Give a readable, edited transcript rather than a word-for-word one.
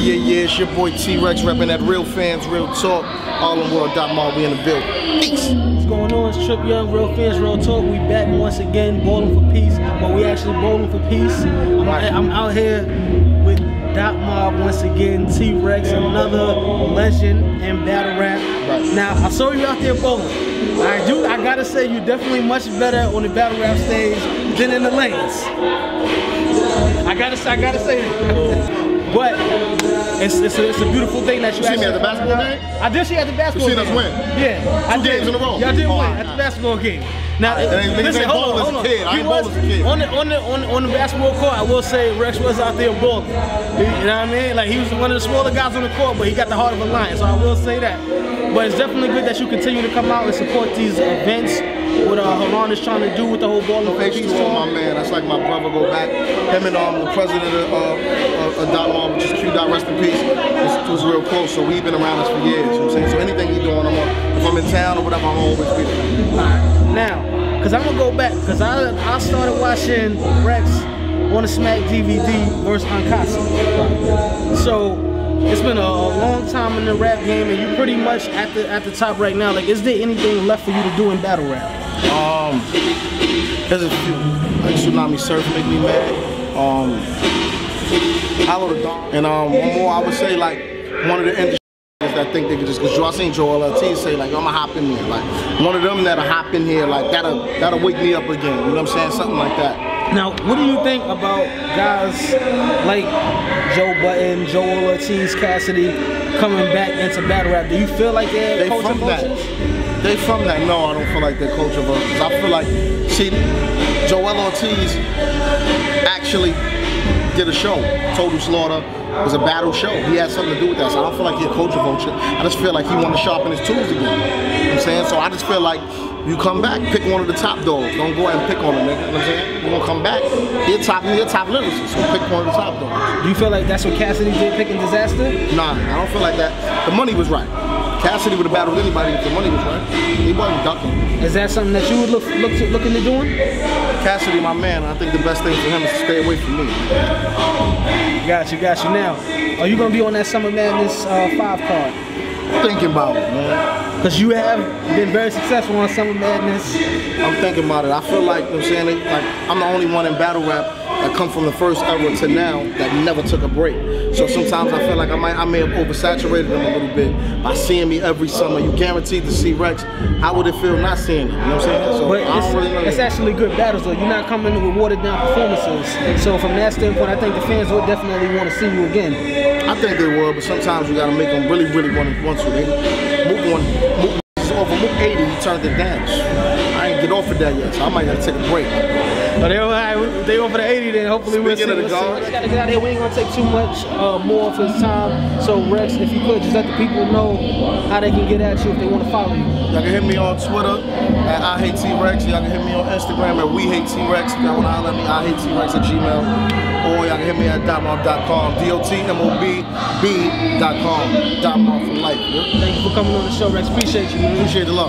Yeah, it's your boy T-Rex repping at Real Fans Real Talk. All in World Dot Mob, we in the build. Peace. What's going on? It's Trip Young, Real Fans Real Talk. We back once again, bowling for peace, but we actually bowling for peace. I'm out here with Dot Mob once again, T-Rex, another legend in battle rap. Right. Now, I saw you out there bowling. I gotta say, you're definitely much better on the battle rap stage than in the lanes. I gotta say that. But it's a beautiful thing that you actually. You seen me at the basketball game? I did see you at the basketball game. You seen us win? Yeah. Two games in a row. Y'all did win at the basketball game. Now, listen, hold on. He was a kid. On the basketball court, I will say Rex was out there balling. You know what I mean? Like, he was one of the smaller guys on the court, but he got the heart of a lion, so I will say that. But it's definitely good that you continue to come out and support these events. What Haran is trying to do with the whole ball of thanks to my man. That's like my brother. Go back. Him and the president of Dot Mob, which is Q Dot, rest in peace. Was real close. So we've been around us for years. You know what I'm saying? So anything he's doing, if I'm in town or whatever, I'm always with you. Now, because I'm gonna go back, because I started watching Rex on the Smack DVD versus Ankasi. So it's been a long time in the rap game, and you're pretty much at the top right now. Like, is there anything left for you to do in battle rap? There's a few. Like, Tsunami Surf make me mad. Hollow the Dawn. And one more, I would say, like, one of the industries that think they could just, because I seen Joel Ortiz say, like, I'ma hop in here. Like, one of them that'll hop in here, like, that'll wake me up again. You know what I'm saying? Something like that. Now, what do you think about guys like Joe Button, Joel Ortiz, Cassidy coming back into battle rap? Do you feel like they're culture vultures? They from that. No, I don't feel like they're culture vultures. I feel like, see, Joel Ortiz actually did a show. Total Slaughter was a battle show. He had something to do with that. So I don't feel like he's a culture vulture. I just feel like he wanted to sharpen his tools again. You know what I'm saying? So I just feel like you come back, pick one of the top dogs. Don't go ahead and pick on them, nigga. You know what I'm saying? You're gonna come back. You're top literacy, so pick one of the top dogs. Do you feel like that's what Cassidy did, picking Disaster? Nah, I don't feel like that. The money was right. Cassidy would have battled anybody if the money was right. He wasn't ducking. Is that something that you would look into doing? Cassidy, my man, I think the best thing for him is to stay away from me. Got you. Now, are you gonna be on that Summer Madness 5 card? Thinking about it, man. Because you have been very successful on Summer Madness. I'm thinking about it. I feel like, you know what I'm saying, like, I'm the only one in battle rap that come from the first era to now that never took a break. So sometimes I feel like I may have oversaturated them a little bit by seeing me every summer. You guaranteed to see Rex. How would it feel not seeing it? You know what I'm saying? So but it's actually good battles, though. You're not coming with watered down performances. So from that standpoint, I think the fans would definitely want to see you again. I think they will, but sometimes you gotta make them really, really want to. Move 80, you turn the dance. I ain't get off of that yet, so I might gotta take a break. But they over the 80, then hopefully we'll see. Speaking of the guard, we just gotta get out of here. We ain't gonna take too much more of his time. So Rex, if you could, just let the people know how they can get at you if they want to follow you. Y'all can hit me on Twitter at I Hate T-Rex. Y'all can hit me on Instagram at We Hate T-Rex. If y'all wanna holler at me, I Hate T-Rex at Gmail. Or y'all can hit me at dotmob.com, dotmobb.com, dotmob for life. Thank you for coming on the show, Rex. Appreciate you, man. Appreciate the love.